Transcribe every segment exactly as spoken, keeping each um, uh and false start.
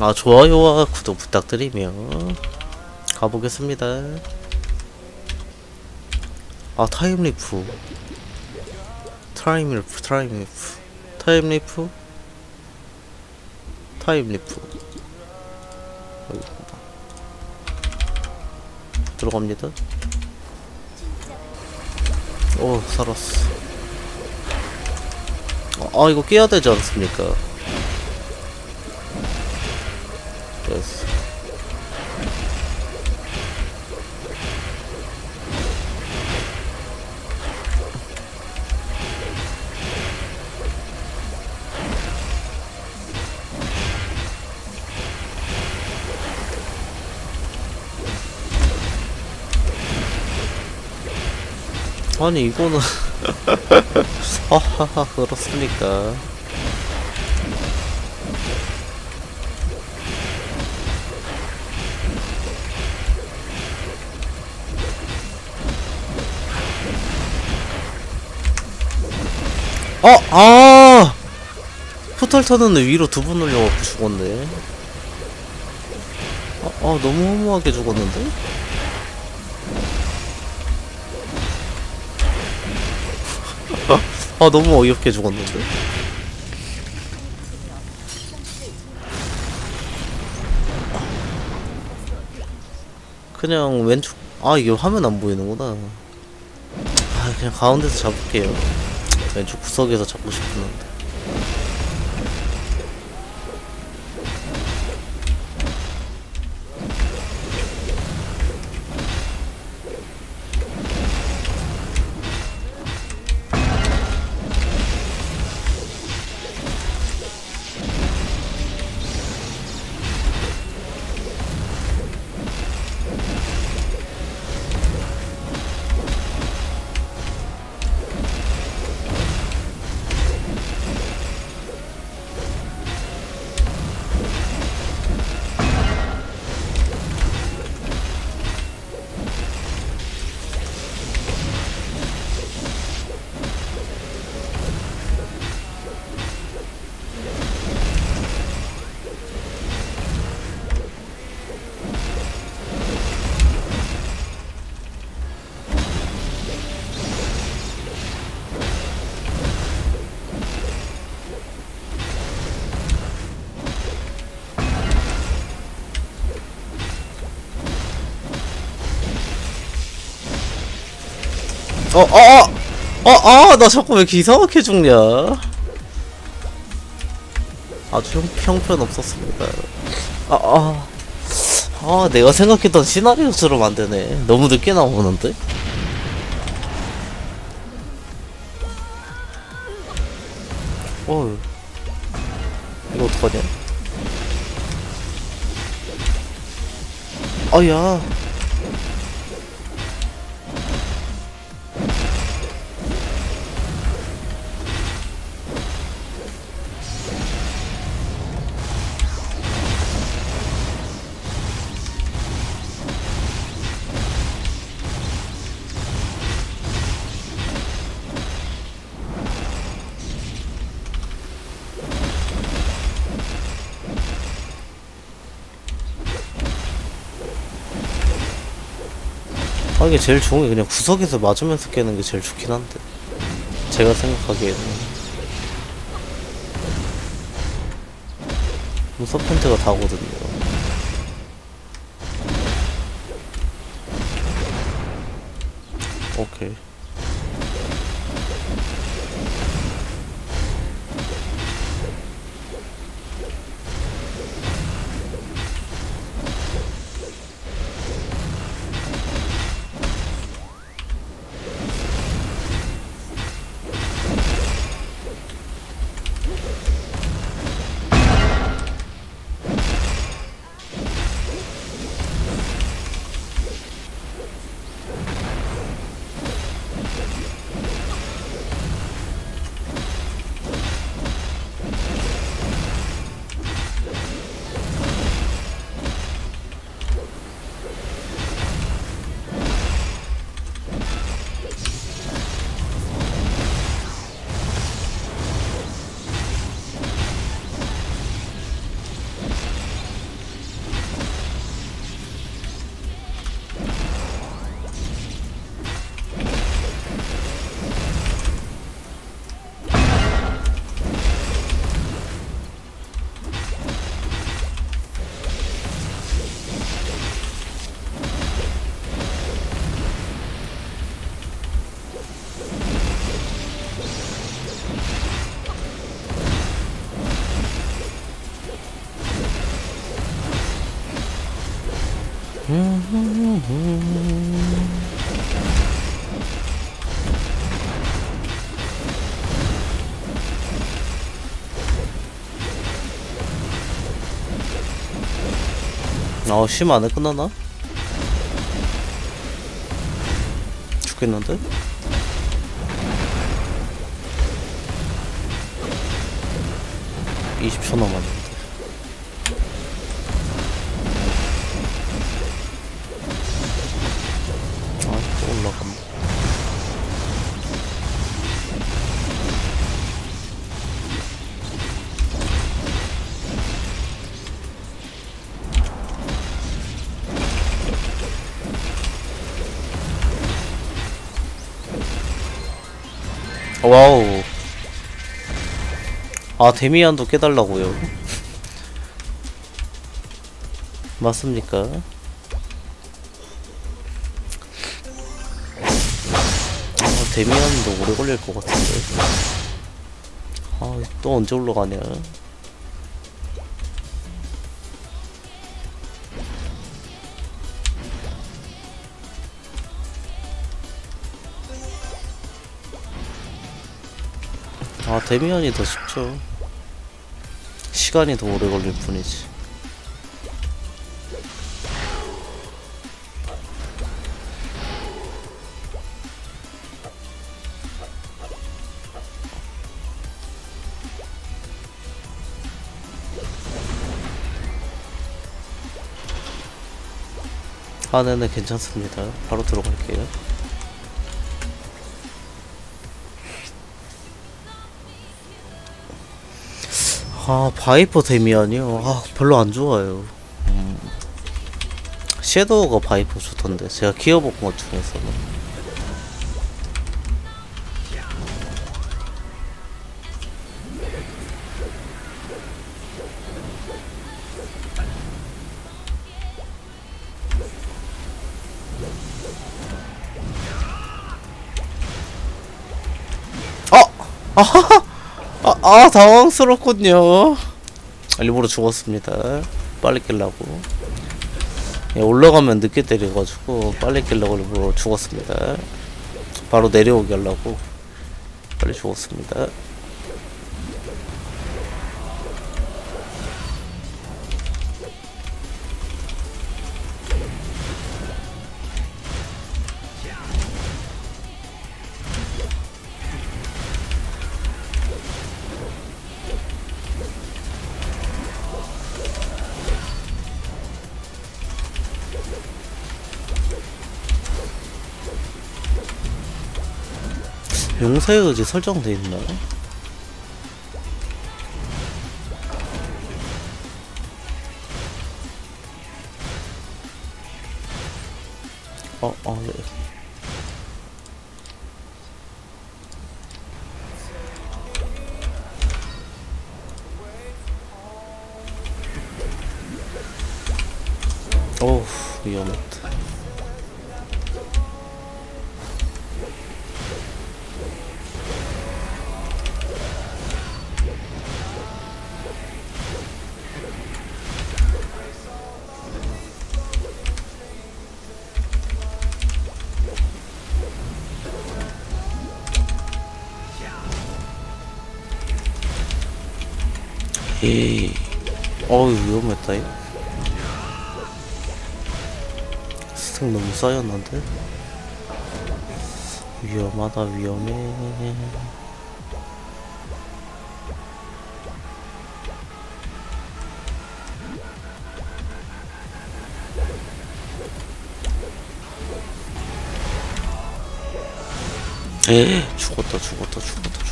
아 좋아요와 구독 부탁드리며 가보겠습니다. 아 타임리프 타임리프 타임리프 타임리프 타임리프 들어갑니다. 오 살았어. 아 이거 깨야 되지 않습니까? 됐어. 아니 이거는 하하하 그렇습니까? 어! 아! 포탈 타는데 위로 두 번 올려갖고 죽었네. 아, 아 너무 허무하게 죽었는데? 아 너무 어이없게 죽었는데. 그냥 왼쪽. 아 이거 화면 안 보이는구나. 아 그냥 가운데서 잡을게요. 왼쪽 구석에서 잡고 싶었는데. 어, 어, 어, 어, 아, 나 자꾸 왜 이렇게 이상하게 죽냐? 아주 형, 형편 없었습니다. 아, 아, 아, 내가 생각했던 시나리오처럼 안 되네. 너무 늦게 나오는데? 어휴, 이거 어떡하냐? 아야. 아 이게 제일 좋은 게 그냥 구석에서 맞으면서 깨는 게 제일 좋긴 한데 제가 생각하기에는. 서펜트가 다거든요. 오케이 아, 심 안에 끝나나? 죽겠는데? 이십 초 남았네. 와우. 아, 데미안도 깨달라고요? 맞습니까? 아, 데미안도 오래 걸릴 것 같은데. 아, 또 언제 올라가냐? 아, 데미안이 더 쉽죠. 시간이 더 오래 걸릴 뿐이지. 아, 네네, 괜찮습니다. 바로 들어갈게요. 아, 바이퍼 데미안이요? 아, 별로 안 좋아요. 음. 섀도우가 바이퍼 좋던데, 제가 키워본 것 중에서는. 어! 아하하! 아, 아, 당황스럽군요. 일부러 죽었습니다. 빨리 깰라고. 올라가면 늦게 때려가지고 빨리 깰라고 일부러 죽었습니다. 바로 내려오게 하려고 빨리 죽었습니다. 용서의 의지 설정돼 있나? 어, 어, 네. 어우, 위험했다. 에이, 어우, 위험했다. 이 스택 너무 쌓였는데? 위험하다, 위험해. 에이, 죽었다, 죽었다, 죽었다, 죽었다.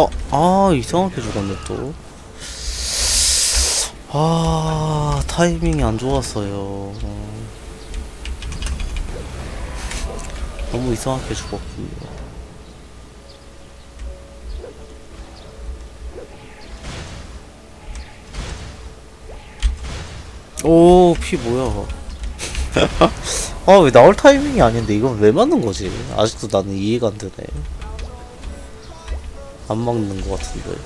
어, 아, 이상하게 죽었네, 또. 아, 타이밍이 안 좋았어요. 너무 이상하게 죽었군요. 오, 피 뭐야. 아, 왜 나올 타이밍이 아닌데 이건 왜 맞는 거지? 아직도 나는 이해가 안 되네. 안 막는 것 같은데.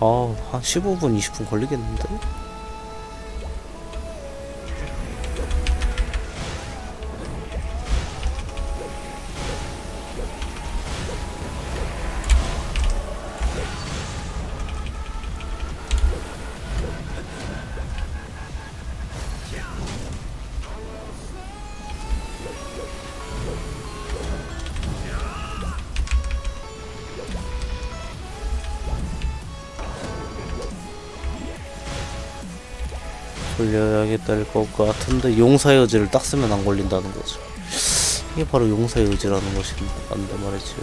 아, 한 십오 분, 이십 분 걸리겠는데? 걸려야겠다 할 것 같은데 용사의 의지를 딱 쓰면 안 걸린다는 거죠. 이게 바로 용사의 의지라는 것인데 말이지.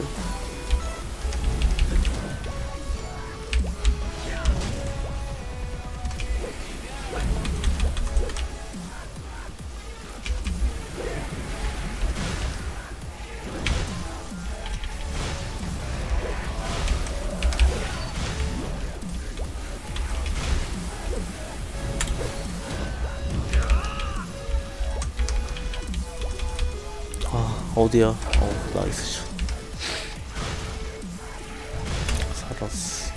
어디야? 어, 나이스 샷. 살았어.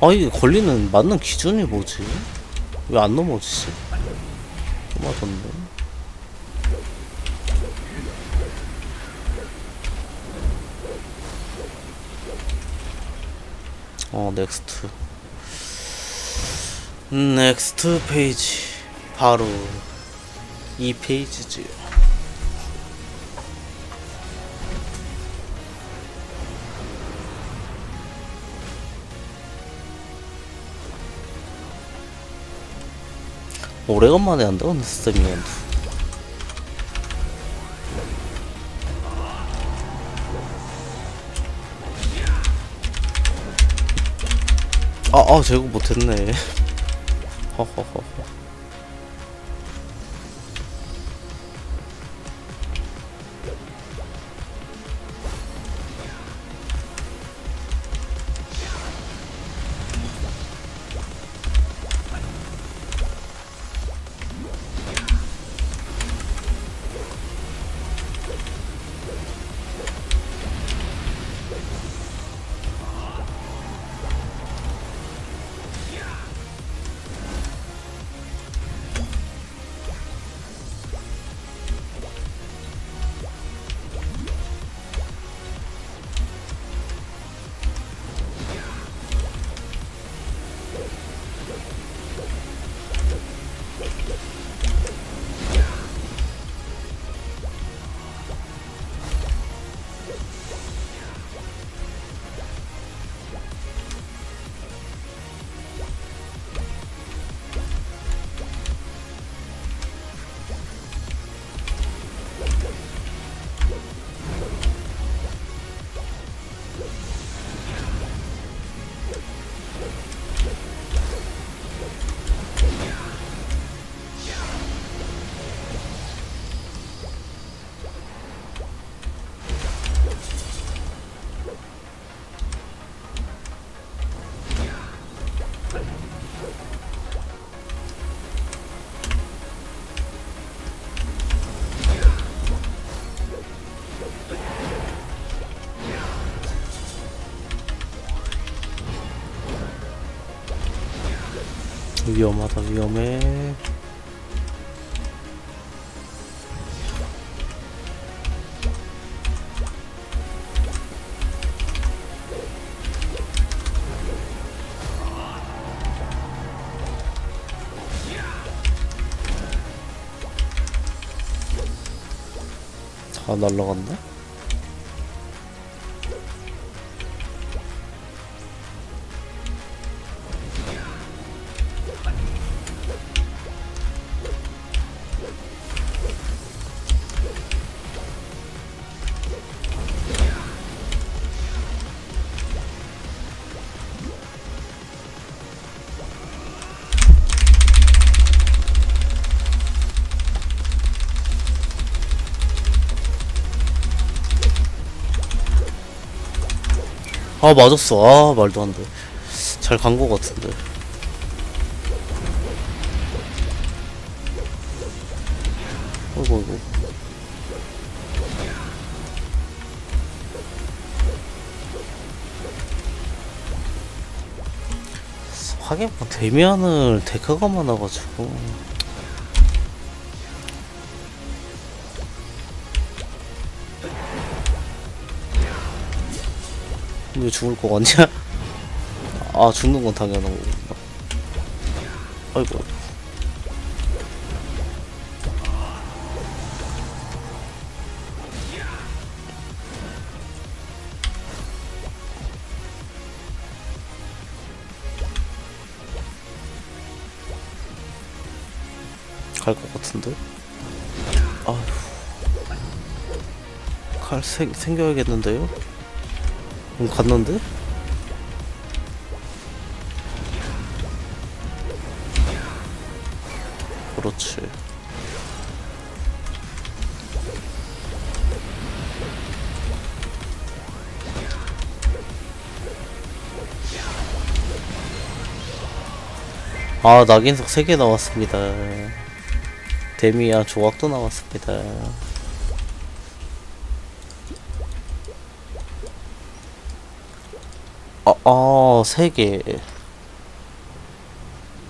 아, 이게 걸리는 맞는 기준이 뭐지? 왜 안 넘어지지? 또 맞았네. 어, 넥스트. 음, 넥스트 페이지. 바로 이 페이지지요. 오래간만에 한다, 근데 스테미안. 아, 아, 제거 못했네. 허허허. 위험하다, 위험해. 다 날라갔네? 아 맞았어. 아 말도 안 돼. 잘 간 거 같은데. 어이구 어이구. 하긴 뭐 데미안을 데카가 많아가지고. 왜 죽을 거 같냐? 아 죽는 건 당연한 거구나. 아이고. 갈 것 같은데? 아휴. 칼 생, 생겨야겠는데요? 응, 갔는데? 그렇지. 아, 낙인석 세 개 나왔습니다. 데미안 조각도 나왔습니다. 아, 아, 세 개.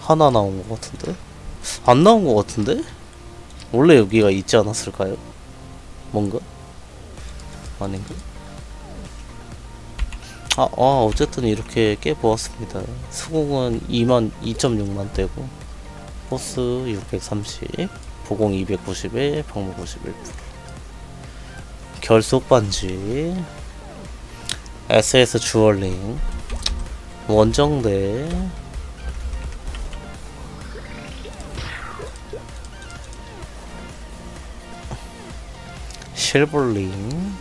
하나 나온 것 같은데? 안 나온 것 같은데? 원래 여기가 있지 않았을까요? 뭔가? 아닌가? 아, 아, 어쨌든 이렇게 깨보았습니다. 수공은 이만, 이점육만 대고, 버스 육백삼십, 보공 이백구십에, 방무 구십일. 결속 반지. 에스에스 주얼링 원정대 실버링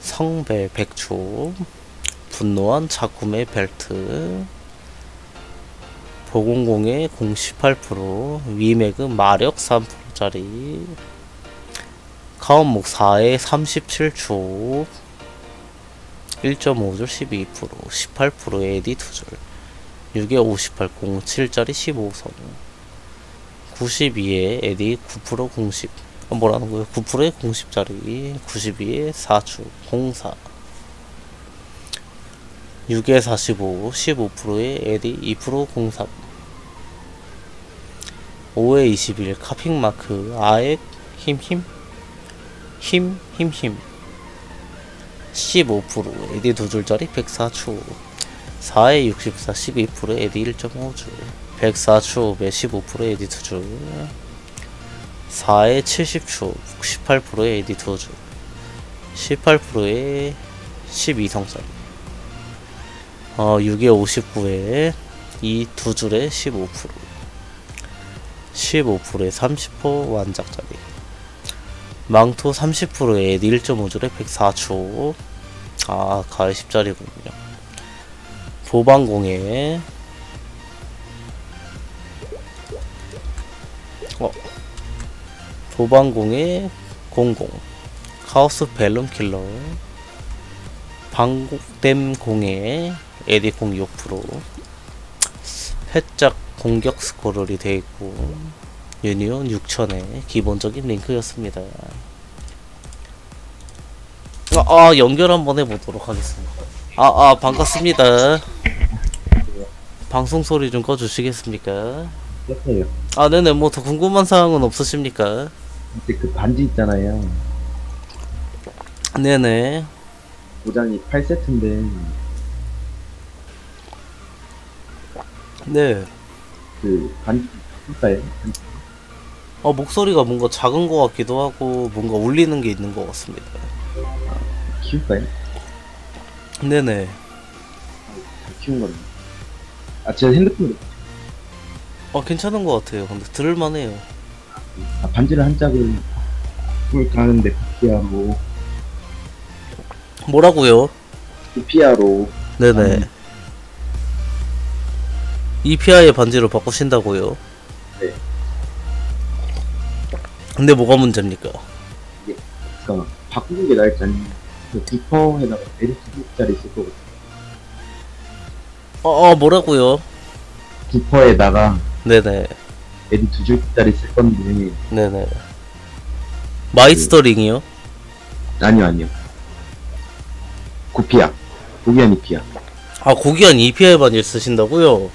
성배 백조 분노한 자쿰의 벨트 보공공의 공 십팔 퍼센트 위맥은 마력 삼 퍼센트짜리 카운목 사에 삼십칠 조 일 점 오 줄 십이 퍼센트 십팔 퍼센트 에디 이 줄 육에 오십팔 공칠짜리 십오 선 구십이에 에디 구 퍼센트 공십 아, 뭐라는 거예요? 구 퍼센트에 공십짜리 구십이에 사 줄 공사 육에 사십오 십오 퍼센트에 에디 이 퍼센트 공삼 오에 이십일 카핑마크 아에 힘힘 힘, 힘, 힘. 십오 퍼센트 에디 이 줄짜리 백사 초. 사에 육십사, 십이 퍼센트 에디 일 점 오 줄. 백사 초, 십오 퍼센트 에디 이 줄. 사에 칠십 초, 십팔 퍼센트 에디 이 줄. 십팔 퍼센트에 십이 성짜리. 어, 육에 오십구에 이 이 줄에 십오 퍼센트. 십오 퍼센트에 삼십 퍼센트 완작짜리. 망토 삼십 퍼센트에 일 점 오 줄에 백사 초 아 가해 십 짜리군요 보방공에 어 보방공에 공공 카오스벨룸 킬러 방곡댐공에 에디 공 육 퍼센트 회짝 공격 스코롤이 돼있고 유니온 육천의 기본적인 링크였습니다. 아, 아 연결 한번 해보도록 하겠습니다. 아아 아, 반갑습니다. 방송 소리 좀 꺼주시겠습니까? 껐어요. 아 네네, 뭐 더 궁금한 사항은 없으십니까? 근데 그 반지 있잖아요. 네네. 도장이 팔 세트인데 네. 그 반지 볼까요? 어, 목소리가 뭔가 작은 것 같기도 하고 뭔가 울리는 게 있는 것 같습니다. 아, 키울까요? 네네. 아, 다 키운 건데. 아, 제가 핸드폰으로. 아, 괜찮은 것 같아요. 근데 들을만 해요. 아, 반지를 한 짝을 꿀 가는데 피아로. 뭐라고요? 이피아로. 네네. 아, 이피아의 반지로 바꾸신다고요? 네. 근데 뭐가 문제입니까? 예, 그니까 바꾸는 게 나을지 아니면 그 디퍼에다가 엘티디짜리 있을 거거든요. 어, 어 뭐라고요? 디퍼에다가 네네 애들 두 줄짜리 쓸 건데. 네네. 마이스터링이요? 그... 아니요 아니요. 고피아 고귀한 이피아. 아, 고귀한 이피아의 반지를 쓰신다고요?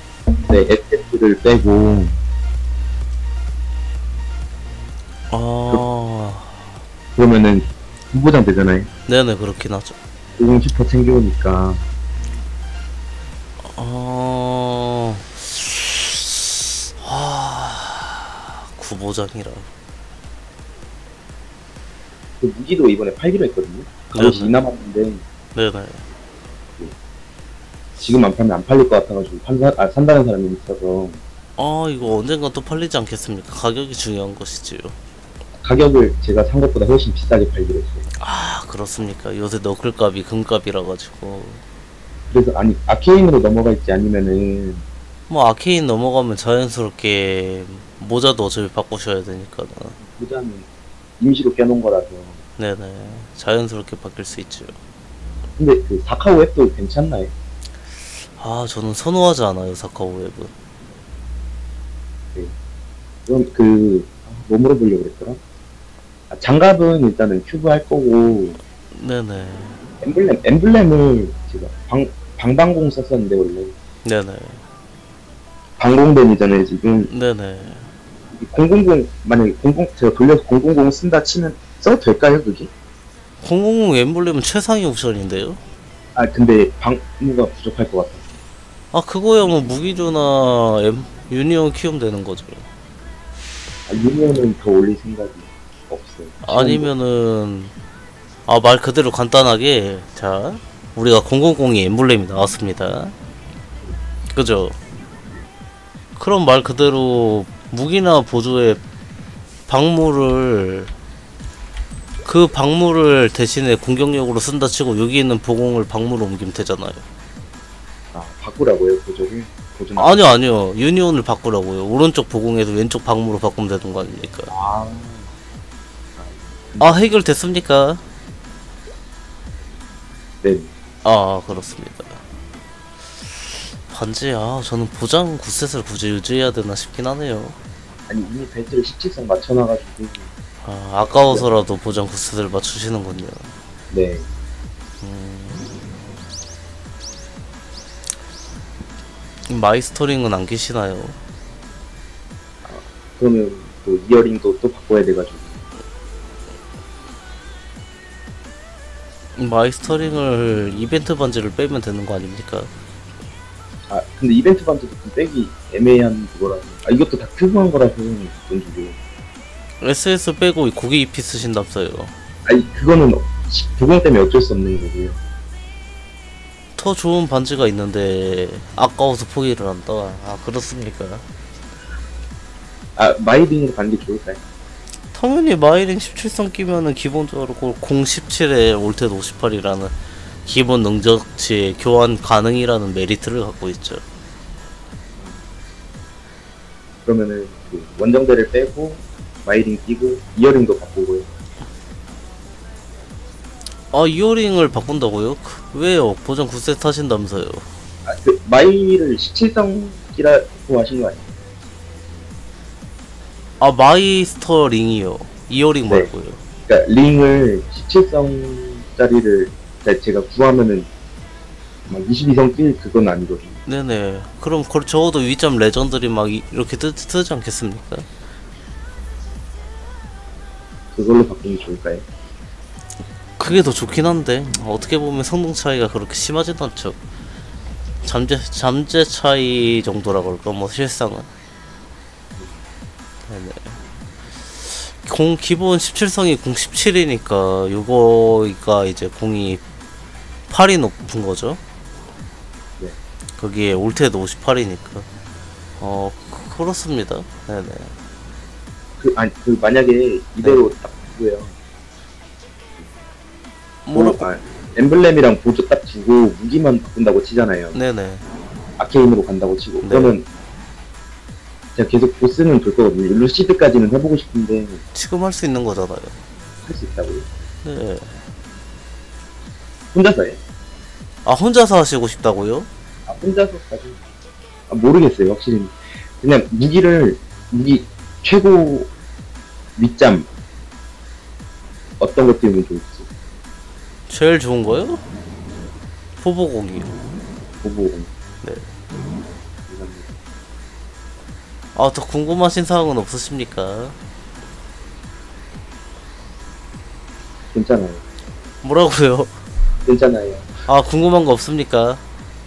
네, 에프를 빼고. 아. 그, 그러면은 후보장 되잖아요. 네네, 그렇긴 하죠. 오십 퍼센트 챙겨오니까. 어. 아. 구보장이라. 그 무기도 이번에 팔기로 했거든요. 가격이 이 남았는데. 네네. 지금 안 파면 안 팔릴 것 같아가지고 판, 아, 산다는 사람이 있어서. 아, 이거 언젠가 또 팔리지 않겠습니까? 가격이 중요한 것이지요. 가격을 제가 산 것보다 훨씬 비싸게 팔기로 했어요. 아, 그렇습니까? 요새 너클값이 금값이라가지고. 그래서 아니 아케인으로 넘어갈지 아니면은 뭐 아케인 넘어가면 자연스럽게 모자도 어차피 바꾸셔야 되니까는. 모자는 임시로 껴놓은 거라서. 네네, 자연스럽게 바뀔 수 있죠. 근데 그 사카오 앱도 괜찮나요? 아, 저는 선호하지 않아요, 사카오 웹은. 네. 그럼 그, 뭐 물어보려고 그랬더라? 아, 장갑은 일단은 큐브 할 거고. 네네. 엠블렘, 엠블렘을 제가 방, 방방공 썼었는데, 원래. 네네. 방공뱀이잖아요, 지금. 네네. 공공공, 만약에 공공, 제가 돌려서 공공공 쓴다 치면 써도 될까요, 그게? 공공공 엠블렘은 최상위 옵션인데요? 아, 근데 방무가 부족할 것 같아요. 아, 그거야 뭐 무기조나 엠, 유니온 키우면 되는 거죠. 아, 유니온은 더 올릴 생각이 없어요. 아니면은 아, 말 그대로 간단하게 자, 우리가 공공공이 엠블렘이 나왔습니다. 그죠? 그럼 말 그대로 무기나 보조에 방무를 그 방물을 대신에 공격력으로 쓴다 치고 여기 있는 보공을 방물로 옮기면 되잖아요. 아, 바꾸라고요? 보조를? 아니요 아니요, 유니온을 바꾸라고요. 오른쪽 보공에서 왼쪽 방물로 바꾸면 되는 거 아닙니까? 아, 아, 해결됐습니까? 네. 아, 그렇습니다. 반지야, 저는 보장 구 셋을 굳이 유지해야 되나 싶긴 하네요. 아니, 이미 벨트를 십칠 선 맞춰놔가지고. 아, 아까워서라도 보장 구스를 맞추시는군요. 네. 음... 마이스터링은 안 계시나요? 아, 그러면 또 이어링도 또 바꿔야 돼가지고. 마이스터링을 이벤트 반지를 빼면 되는 거 아닙니까? 아, 근데 이벤트 반지도 좀 빼기 애매한 거라서. 아, 이것도 다 큐브한 거라서 돈 주고. 에스에스 빼고 고기 잎이 쓰신답서요. 아니, 그거는 부공 때문에 어쩔 수 없는 거고요. 더 좋은 반지가 있는데 아까워서 포기를 한다. 아, 그렇습니까? 아, 마이링 반지 좋을까요? 당연히 마이링 십칠 선 끼면은 기본적으로 공 십칠에 올텟 오십팔이라는 기본 능적치의 교환 가능이라는 메리트를 갖고 있죠. 그러면은 그 원정대를 빼고 마이링 끼고 이어링도 바꾸고요. 아, 이어링을 바꾼다고요? 왜요? 보정 구 세트 하신다면서요? 아, 그 마이를 십칠 성 끼라고 하신 거 아니에요? 아, 마이스터 링이요. 이어링 네. 말고요. 그러니까 링을 십칠 성짜리를 제가 구하면은 막 이십이 성 낄 그건 아니거든요. 네네. 그럼 그 적어도 위점 레전드들이 막 이, 이렇게 뜨, 뜨지 않겠습니까? 그걸로 바꾸는 게 좋을까요? 그게 더 좋긴 한데 어떻게 보면 성능 차이가 그렇게 심하진 않죠. 잠재 잠재 차이 정도라 그럴까 뭐 실상은. 네네. 공 기본 십칠성이 공 십칠이니까 요거가 이제 공이 팔이 높은 거죠. 네. 거기에 올테도 오십팔이니까 어 그렇습니다. 네네. 그 아니 그 만약에 이대로 네. 딱 두고요. 뭐 아, 엠블렘이랑 보조 딱 주고 무기만 바꾼다고 치잖아요. 네네. 아케인으로 간다고 치고 네. 그러면 제가 계속 보스는 돌 거거든요. 루시드까지는 해보고 싶은데 지금 할 수 있는 거잖아요. 할 수 있다고요? 네. 혼자서요? 아 혼자서 하시고 싶다고요? 아 혼자서까지? 아 모르겠어요 확실히. 그냥 무기를 무기 최고 밑잠 어떤 것 때문에 좋을지. 제일 좋은 거요? 포보공이요. 포보공. 네. 아, 더 궁금하신 사항은 없으십니까? 괜찮아요. 뭐라고요? 괜찮아요. 아, 궁금한 거 없습니까?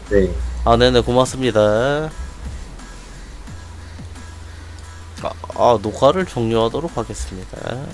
네. 아, 네네, 고맙습니다. 아, 아 녹화를 종료하도록 하겠습니다.